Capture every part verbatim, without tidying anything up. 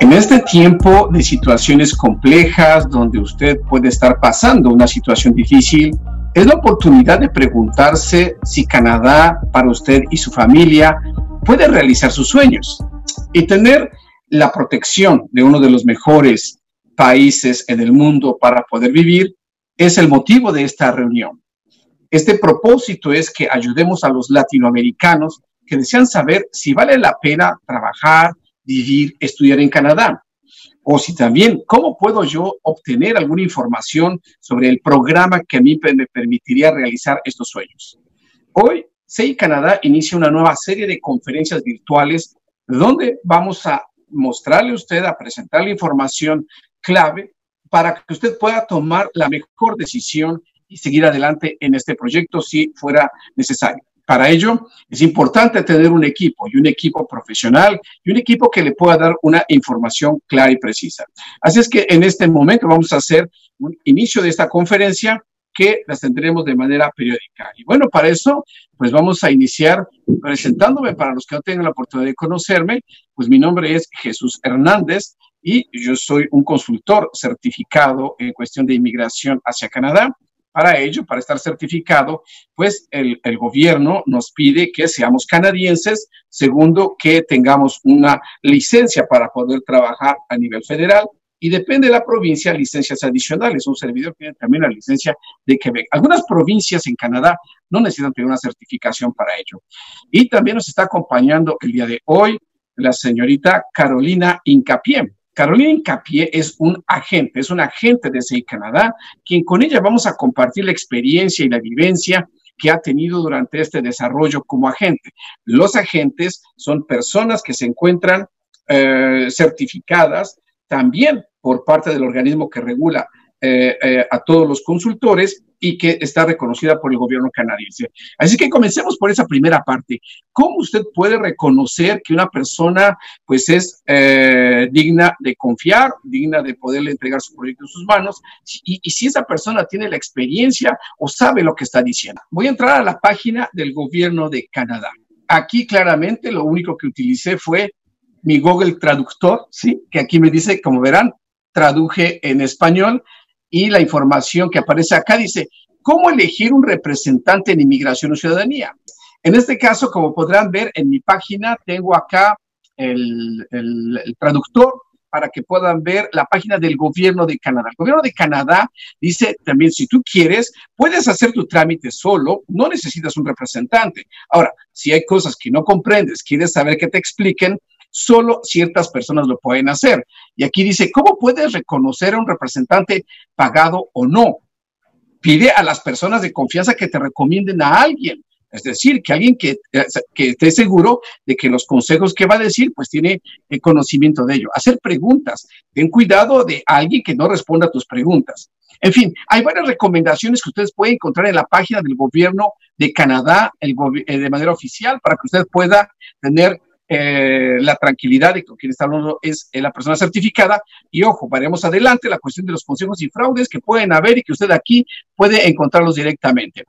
En este tiempo de situaciones complejas, donde usted puede estar pasando una situación difícil, es la oportunidad de preguntarse si Canadá, para usted y su familia, puede realizar sus sueños y tener la protección de uno de los mejores países en el mundo para poder vivir. Es el motivo de esta reunión. Este propósito es que ayudemos a los latinoamericanos que desean saber si vale la pena trabajar, vivir, estudiar en Canadá, o si también, ¿cómo puedo yo obtener alguna información sobre el programa que a mí me permitiría realizar estos sueños? Hoy, C I Canadá inicia una nueva serie de conferencias virtuales donde vamos a mostrarle a usted, a presentarle información clave para que usted pueda tomar la mejor decisión y seguir adelante en este proyecto si fuera necesario. Para ello, es importante tener un equipo, y un equipo profesional, y un equipo que le pueda dar una información clara y precisa. Así es que en este momento vamos a hacer un inicio de esta conferencia que las tendremos de manera periódica. Y bueno, para eso, pues vamos a iniciar presentándome. Para los que no tengan la oportunidad de conocerme, pues mi nombre es Jesús Hernández, y yo soy un consultor certificado en cuestión de inmigración hacia Canadá. Para ello, para estar certificado, pues el, el gobierno nos pide que seamos canadienses, segundo, que tengamos una licencia para poder trabajar a nivel federal, y depende de la provincia, licencias adicionales. Un servidor tiene también la licencia de Quebec. Algunas provincias en Canadá no necesitan tener una certificación para ello. Y también nos está acompañando el día de hoy la señorita Carolina Hincapié. Carolina Hincapié es un agente, es un agente de C I Canadá, quien con ella vamos a compartir la experiencia y la vivencia que ha tenido durante este desarrollo como agente. Los agentes son personas que se encuentran eh, certificadas también por parte del organismo que regula eh, eh, a todos los consultores y que está reconocida por el gobierno canadiense. Así que comencemos por esa primera parte. ¿Cómo usted puede reconocer que una persona pues es eh, digna de confiar, digna de poderle entregar su proyecto en sus manos, y, y si esa persona tiene la experiencia o sabe lo que está diciendo? Voy a entrar a la página del gobierno de Canadá. Aquí claramente lo único que utilicé fue mi Google Traductor, ¿sí? Que aquí me dice, como verán, traduje en español. Y la información que aparece acá dice, ¿cómo elegir un representante en inmigración o ciudadanía? En este caso, como podrán ver en mi página, tengo acá el, el, el traductor para que puedan ver la página del gobierno de Canadá. El gobierno de Canadá dice también, si tú quieres, puedes hacer tu trámite solo, no necesitas un representante. Ahora, si hay cosas que no comprendes, quieres saber que te expliquen, solo ciertas personas lo pueden hacer. Y aquí dice, ¿cómo puedes reconocer a un representante pagado o no? Pide a las personas de confianza que te recomienden a alguien. Es decir, que alguien que, que esté seguro de que los consejos que va a decir, pues tiene el conocimiento de ello. Hacer preguntas. Ten cuidado de alguien que no responda a tus preguntas. En fin, hay varias recomendaciones que ustedes pueden encontrar en la página del gobierno de Canadá el go- de manera oficial para que usted pueda tener Eh, la tranquilidad de que quien está hablando es eh, la persona certificada. Y ojo, veremos adelante la cuestión de los consejos y fraudes que pueden haber y que usted aquí puede encontrarlos directamente.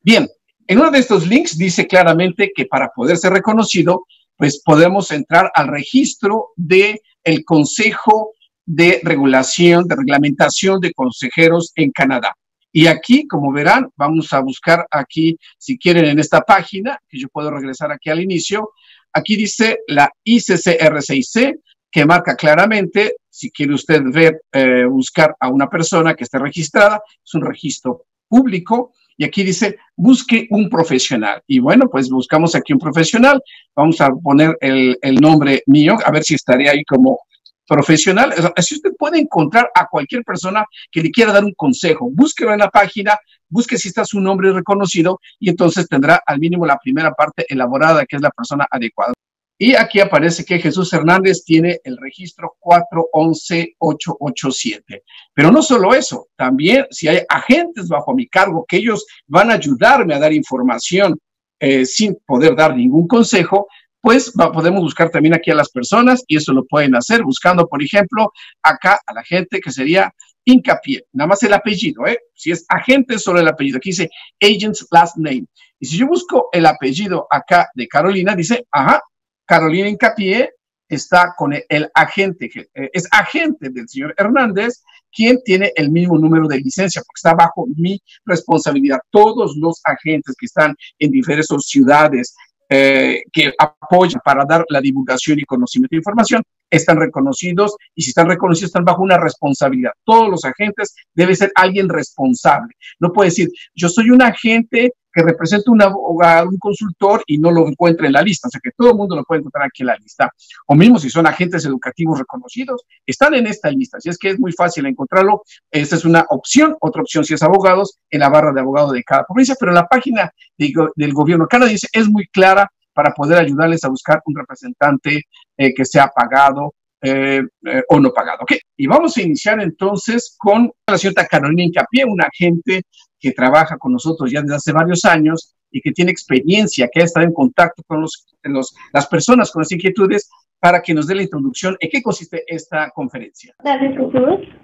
Bien, en uno de estos links dice claramente que para poder ser reconocido, pues podemos entrar al registro de el Consejo de Regulación, de Reglamentación de Consejeros en Canadá. Y aquí, como verán, vamos a buscar aquí, si quieren, en esta página, que yo puedo regresar aquí al inicio. Aquí dice la I C C R C, que marca claramente, si quiere usted ver, eh, buscar a una persona que esté registrada, es un registro público, y aquí dice, busque un profesional. Y bueno, pues buscamos aquí un profesional, vamos a poner el, el nombre mío, a ver si estaré ahí como profesional. Así usted puede encontrar a cualquier persona que le quiera dar un consejo, búsquelo en la página, busque si está su nombre reconocido y entonces tendrá al mínimo la primera parte elaborada, que es la persona adecuada. Y aquí aparece que Jesús Hernández tiene el registro cuatro uno uno ocho ocho siete. Pero no solo eso, también si hay agentes bajo mi cargo que ellos van a ayudarme a dar información eh, sin poder dar ningún consejo, pues va, podemos buscar también aquí a las personas y eso lo pueden hacer buscando, por ejemplo, acá a la gente que sería Hincapié, nada más el apellido, ¿eh? Si es agente, solo el apellido. Aquí dice Agent's Last Name. Y si yo busco el apellido acá de Carolina, dice, ajá, Carolina Hincapié, está con el agente, es agente del señor Hernández, quien tiene el mismo número de licencia, porque está bajo mi responsabilidad. Todos los agentes que están en diferentes ciudades eh, que apoyan para dar la divulgación y conocimiento de información, están reconocidos, y si están reconocidos están bajo una responsabilidad. Todos los agentes debe ser alguien responsable. No puede decir, yo soy un agente que representa un abogado, un consultor, y no lo encuentra en la lista. O sea, que todo el mundo lo puede encontrar aquí en la lista. O mismo si son agentes educativos reconocidos, están en esta lista. Así es que es muy fácil encontrarlo. Esta es una opción. Otra opción, si es abogados, en la barra de abogados de cada provincia. Pero la página de, del gobierno canadiense es muy clara para poder ayudarles a buscar un representante eh, que sea pagado eh, eh, o no pagado. ¿Okay? Y vamos a iniciar entonces con la señora Carolina Hincapié, una agente que trabaja con nosotros ya desde hace varios años y que tiene experiencia, que ha estado en contacto con los, los, las personas con las inquietudes, para que nos dé la introducción en qué consiste esta conferencia. Gracias, Jesús.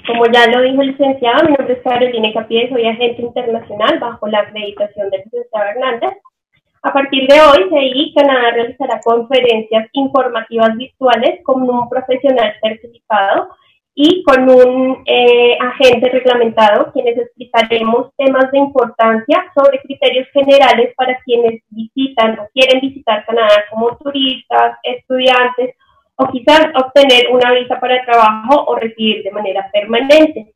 Como ya lo dijo el licenciado, mi nombre es Carolina Hincapié, soy agente internacional bajo la acreditación del licenciado Hernández. A partir de hoy, C I Canadá realizará conferencias informativas virtuales con un profesional certificado y con un eh, agente reglamentado, quienes explicaremos temas de importancia sobre criterios generales para quienes visitan o quieren visitar Canadá como turistas, estudiantes o quizás obtener una visa para trabajo o residir de manera permanente.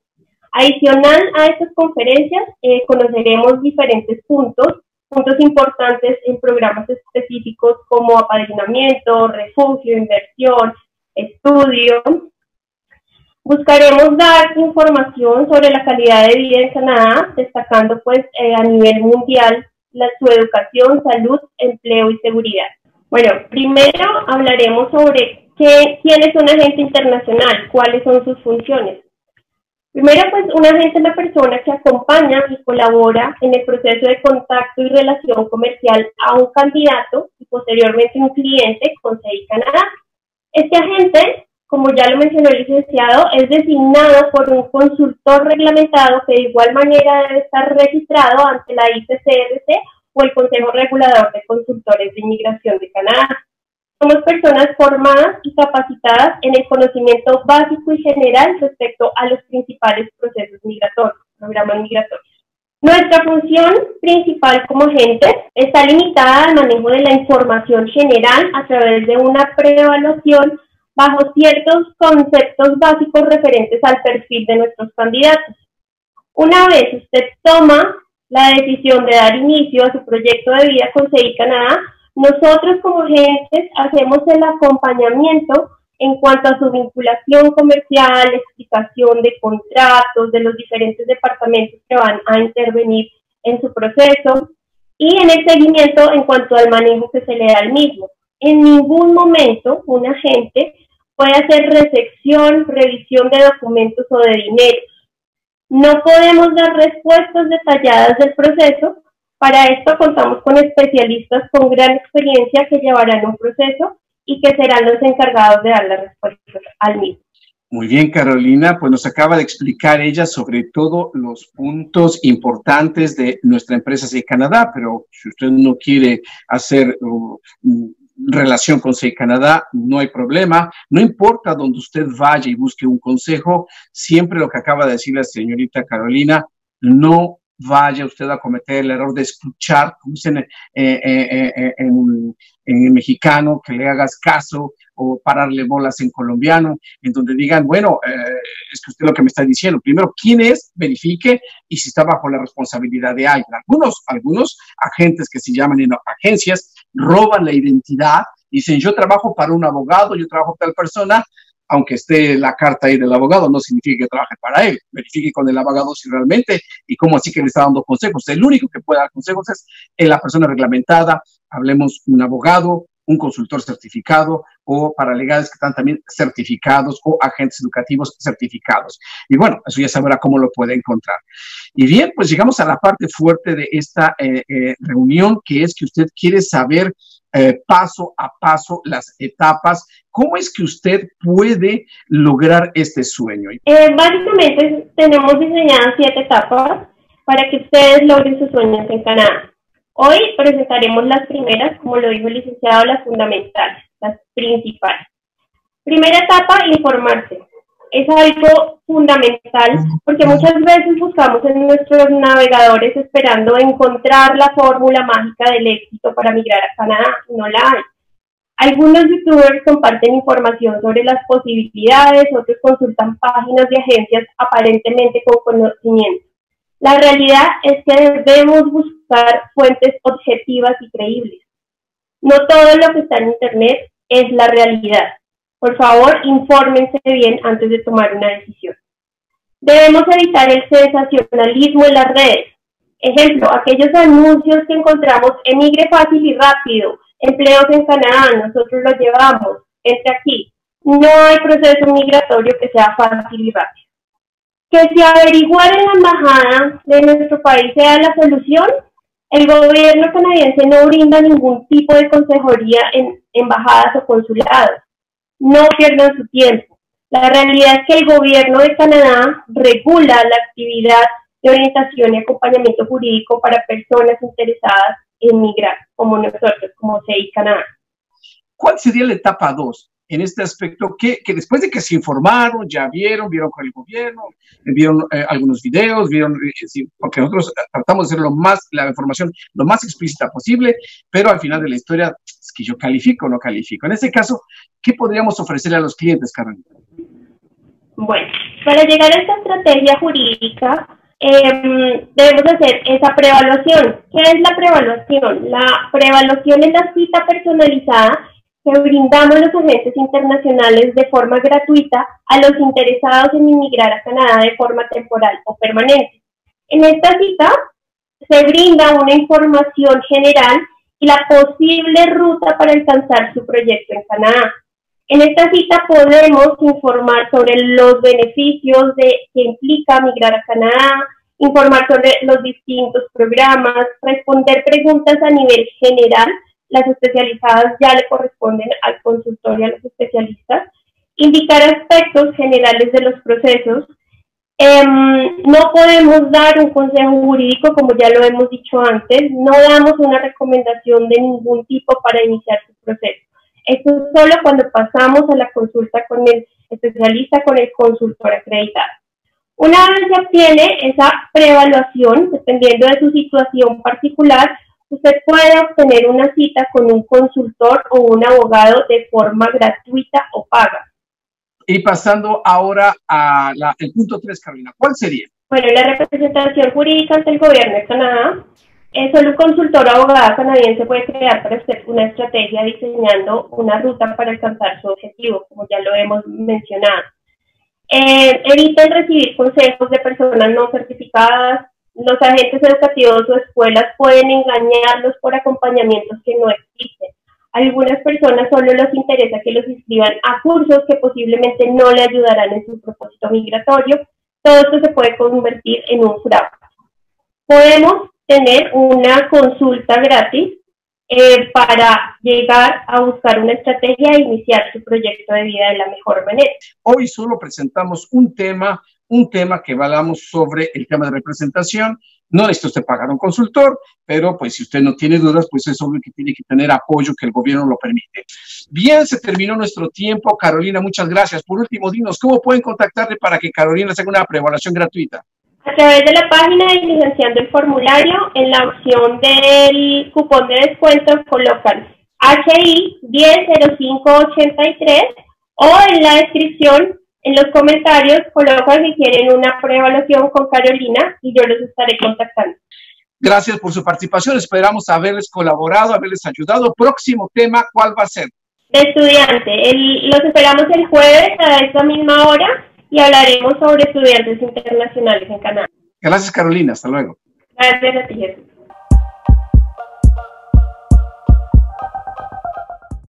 Adicional a estas conferencias, eh, conoceremos diferentes puntos, puntos importantes en programas específicos como apadrinamiento, refugio, inversión, estudio. Buscaremos dar información sobre la calidad de vida en Canadá, destacando pues eh, a nivel mundial la, su educación, salud, empleo y seguridad. Bueno, primero hablaremos sobre qué, quién es un agente internacional, cuáles son sus funciones. Primero, pues un agente es la persona que acompaña y colabora en el proceso de contacto y relación comercial a un candidato y posteriormente un cliente con C I Canadá. Este agente, como ya lo mencionó el licenciado, es designado por un consultor reglamentado que de igual manera debe estar registrado ante la I C C R C o el Consejo Regulador de Consultores de Inmigración de Canadá. Somos personas formadas y capacitadas en el conocimiento básico y general respecto a los principales procesos migratorios, programas migratorios. Nuestra función principal como agentes está limitada al manejo de la información general a través de una preevaluación bajo ciertos conceptos básicos referentes al perfil de nuestros candidatos. Una vez usted toma la decisión de dar inicio a su proyecto de vida con C I Canadá, nosotros como agentes hacemos el acompañamiento en cuanto a su vinculación comercial, explicación de contratos, de los diferentes departamentos que van a intervenir en su proceso y en el seguimiento en cuanto al manejo que se le da al mismo. En ningún momento un agente puede hacer recepción, revisión de documentos o de dinero. No podemos dar respuestas detalladas del proceso. Para esto contamos con especialistas con gran experiencia que llevarán un proceso y que serán los encargados de dar las respuestas al mismo. Muy bien, Carolina, pues nos acaba de explicar ella sobre todo los puntos importantes de nuestra empresa C I Canadá, pero si usted no quiere hacer uh, relación con C I Canadá, no hay problema, no importa donde usted vaya y busque un consejo, siempre lo que acaba de decir la señorita Carolina, no vaya usted a cometer el error de escuchar, como dicen eh, eh, eh, en, en mexicano, que le hagas caso, o pararle bolas en colombiano, en donde digan, bueno, eh, es que usted lo que me está diciendo, primero, ¿quién es? Verifique, y si está bajo la responsabilidad de alguien. Algunos, algunos agentes que se llaman en agencias, roban la identidad, dicen, yo trabajo para un abogado, yo trabajo para tal persona, aunque esté la carta ahí del abogado, no significa que trabaje para él. Verifique con el abogado si realmente, y cómo así que le está dando consejos. El único que puede dar consejos es la persona reglamentada, hablemos un abogado, un consultor certificado, o paralegales que están también certificados, o agentes educativos certificados. Y bueno, eso ya sabrá cómo lo puede encontrar. Y bien, pues llegamos a la parte fuerte de esta eh, eh, reunión, que es que usted quiere saber Eh, paso a paso las etapas. ¿Cómo es que usted puede lograr este sueño? Eh, básicamente tenemos diseñadas siete etapas para que ustedes logren sus sueños en Canadá. Hoy presentaremos las primeras, como lo dijo el licenciado, las fundamentales, las principales. Primera etapa, informarse. Es algo fundamental porque muchas veces buscamos en nuestros navegadores esperando encontrar la fórmula mágica del éxito para migrar a Canadá. No la hay. Algunos youtubers comparten información sobre las posibilidades, otros consultan páginas de agencias aparentemente con conocimiento. La realidad es que debemos buscar fuentes objetivas y creíbles. No todo lo que está en Internet es la realidad. Por favor, infórmense bien antes de tomar una decisión. Debemos evitar el sensacionalismo en las redes. Ejemplo, aquellos anuncios que encontramos: emigre fácil y rápido, empleos en Canadá, nosotros los llevamos, entre aquí. No hay proceso migratorio que sea fácil y rápido. Que si averiguar en la embajada de nuestro país sea la solución, el gobierno canadiense no brinda ningún tipo de consejería en embajadas o consulados. No pierdan su tiempo. La realidad es que el gobierno de Canadá regula la actividad de orientación y acompañamiento jurídico para personas interesadas en migrar, como nosotros, como C I Canadá. ¿Cuál sería la etapa dos en este aspecto? Que, que después de que se informaron, ya vieron, vieron con el gobierno, vieron eh, algunos videos, vieron, eh, sí, porque nosotros tratamos de hacer lo más, la información lo más explícita posible, pero al final de la historia es que yo califico o no califico. En este caso, ¿qué podríamos ofrecerle a los clientes, Carolina? Bueno, para llegar a esta estrategia jurídica, Eh, debemos hacer esa preevaluación. ¿Qué es la preevaluación? La preevaluación es la cita personalizada que brindamos los agentes internacionales de forma gratuita a los interesados en inmigrar a Canadá de forma temporal o permanente. En esta cita se brinda una información general y la posible ruta para alcanzar su proyecto en Canadá. En esta cita podemos informar sobre los beneficios de, que implica migrar a Canadá, informar sobre los distintos programas, responder preguntas a nivel general, las especializadas ya le corresponden al consultor y a los especialistas, indicar aspectos generales de los procesos. Eh, no podemos dar un consejo jurídico, como ya lo hemos dicho antes, no damos una recomendación de ningún tipo para iniciar su proceso. Esto es solo cuando pasamos a la consulta con el especialista, con el consultor acreditado. Una vez se obtiene esa preevaluación, dependiendo de su situación particular, usted puede obtener una cita con un consultor o un abogado de forma gratuita o paga. Y pasando ahora al punto tres, Carolina, ¿cuál sería? Bueno, la representación jurídica ante el gobierno de Canadá. Eh, solo un consultor o abogada canadiense puede crear para usted una estrategia diseñando una ruta para alcanzar su objetivo, como ya lo hemos mencionado. Eh, eviten recibir consejos de personas no certificadas. Los agentes educativos o escuelas pueden engañarlos por acompañamientos que no existen. A algunas personas solo les interesa que los inscriban a cursos que posiblemente no le ayudarán en su propósito migratorio. Todo esto se puede convertir en un fraude. Podemos tener una consulta gratis eh, para llegar a buscar una estrategia e iniciar su proyecto de vida de la mejor manera. Hoy solo presentamos un tema, un tema que hablamos sobre el tema de representación. No necesita usted pagar un consultor, pero pues si usted no tiene dudas, pues es obvio que tiene que tener apoyo que el gobierno lo permite. Bien, se terminó nuestro tiempo. Carolina, muchas gracias. Por último, dinos, ¿cómo pueden contactarle para que Carolina haga una preevaluación gratuita? A través de la página de diligenciando el formulario, en la opción del cupón de descuento colocan H I uno cero cero cinco ocho tres o en la descripción, en los comentarios, colocan si quieren una preevaluación con Carolina y yo los estaré contactando. Gracias por su participación, esperamos haberles colaborado, haberles ayudado. Próximo tema, ¿cuál va a ser? De estudiante, el, los esperamos el jueves a esta misma hora. Y hablaremos sobre estudiantes internacionales en Canadá. Gracias, Carolina. Hasta luego. Gracias a ti, Jesús.